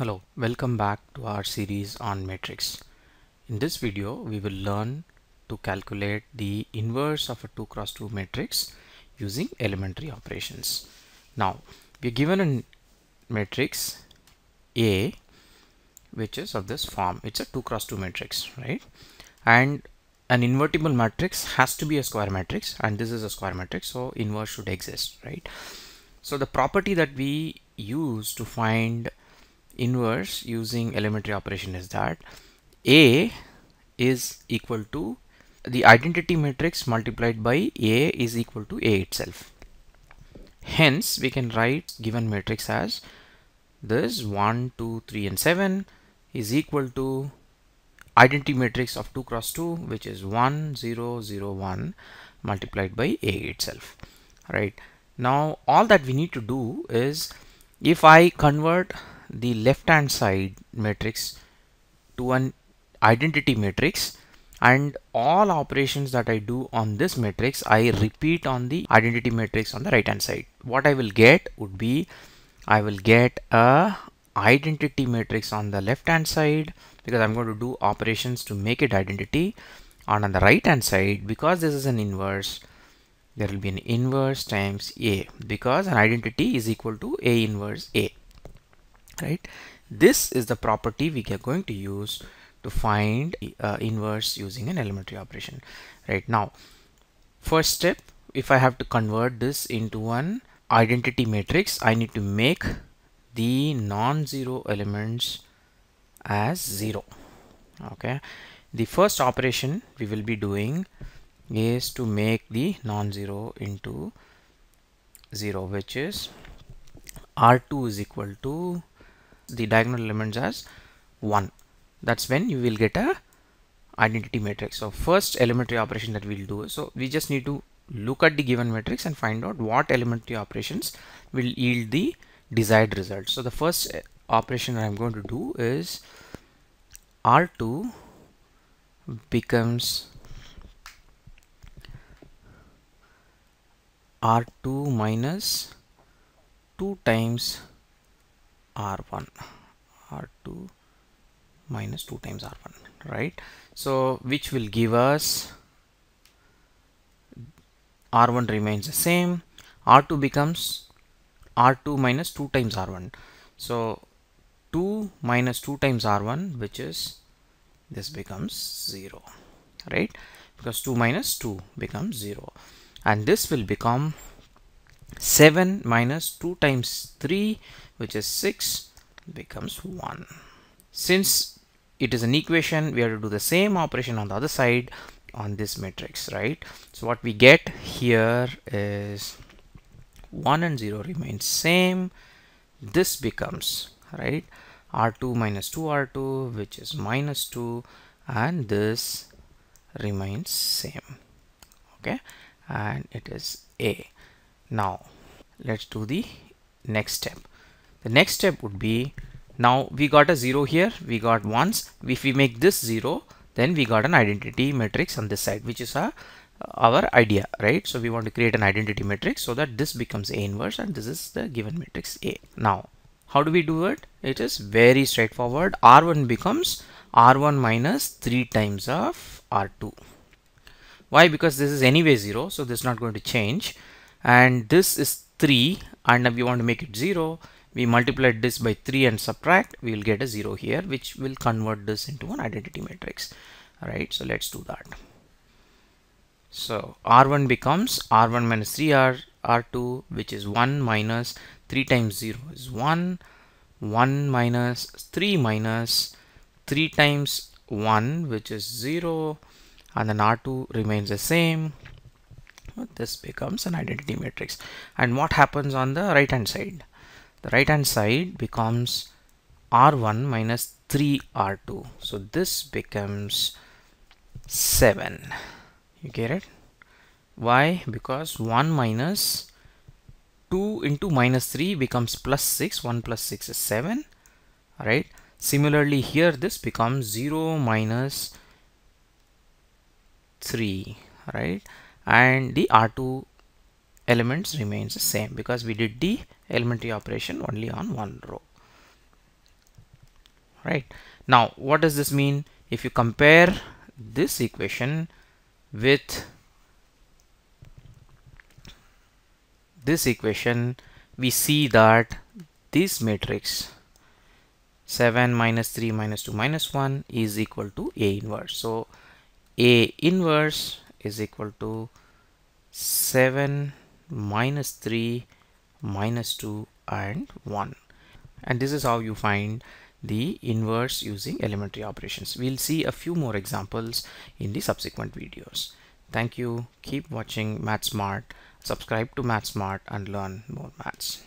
Hello, welcome back to our series on matrix. In this video we will learn to calculate the inverse of a 2 cross 2 matrix using elementary operations. Now we are given a matrix A which is of this form. It's a 2 cross 2 matrix, right? And an invertible matrix has to be a square matrix, and this is a square matrix, so inverse should exist, right? So the property that we use to find inverse using elementary operation is that A is equal to the identity matrix multiplied by A is equal to A itself. Hence we can write given matrix as this 1, 2, 3 and 7 is equal to identity matrix of 2 cross 2, which is 1, 0, 0, 1 multiplied by A itself. Right, now all that we need to do is, if I convert the left hand side matrix to an identity matrix, and all operations that I do on this matrix I repeat on the identity matrix on the right hand side, what I will get would be, I will get a identity matrix on the left hand side because I'm going to do operations to make it identity, and on the right hand side, because this is an inverse, there will be an inverse times A, because an identity is equal to A inverse A. Right, this is the property we are going to use to find inverse using an elementary operation. Right, now first step, if I have to convert this into an identity matrix, I need to make the non-zero elements as 0. Okay, the first operation we will be doing is to make the non-zero into 0, which is R2 is equal to the diagonal elements as 1. That's when you will get a identity matrix. So first elementary operation that we'll do, so we just need to look at the given matrix and find out what elementary operations will yield the desired result. So the first operation I'm going to do is R2 becomes R2 minus 2 times R1, R2 minus 2 times R1, right? So which will give us, R1 remains the same, R2 becomes R2 minus 2 times R1. So 2 minus 2 times R1, which is, this becomes 0, right? Because 2 minus 2 becomes 0, and this will become 7 minus 2 times 3, which is 6, becomes 1. Since it is an equation, we have to do the same operation on the other side on this matrix, right? So what we get here is 1 and 0 remains same. This becomes, right, R2 minus 2 R2, which is minus 2, and this remains same. Okay, and it is A. Now let's do the next step. The next step would be, now we got a 0 here, we got ones. If we make this 0, then we got an identity matrix on this side, which is our idea, right? So we want to create an identity matrix so that this becomes A inverse, and this is the given matrix A. Now how do we do it? It is very straightforward. R1 becomes R1 minus 3 times of R2. Why? Because this is anyway 0, so this is not going to change, and this is 3, and we want to make it 0. We multiply this by 3 and subtract, we will get a 0 here, which will convert this into an identity matrix. Alright, so let's do that. So R1 becomes R1 minus 3 R2, which is 1 minus 3 times 0 is 1, 1 minus 3 times 1, which is 0, and then R2 remains the same. This becomes an identity matrix. And what happens on the right hand side? The right hand side becomes R1 minus 3 R2. So this becomes 7. You get it? Why? Because 1 minus 2 into minus 3 becomes plus 6. 1 plus 6 is 7. Alright. Similarly here, this becomes 0 minus 3. Right? And the R2 elements remains the same because we did the elementary operation only on one row. right? Now what does this mean? If you compare this equation with this equation, we see that this matrix 7 minus 3 minus 2 minus 1 is equal to A inverse. So A inverse is equal to 7 minus 3 minus 2 and 1. And this is how you find the inverse using elementary operations. We'll see a few more examples in the subsequent videos. Thank you. Keep watching MathsSmart. Subscribe to MathsSmart and learn more maths.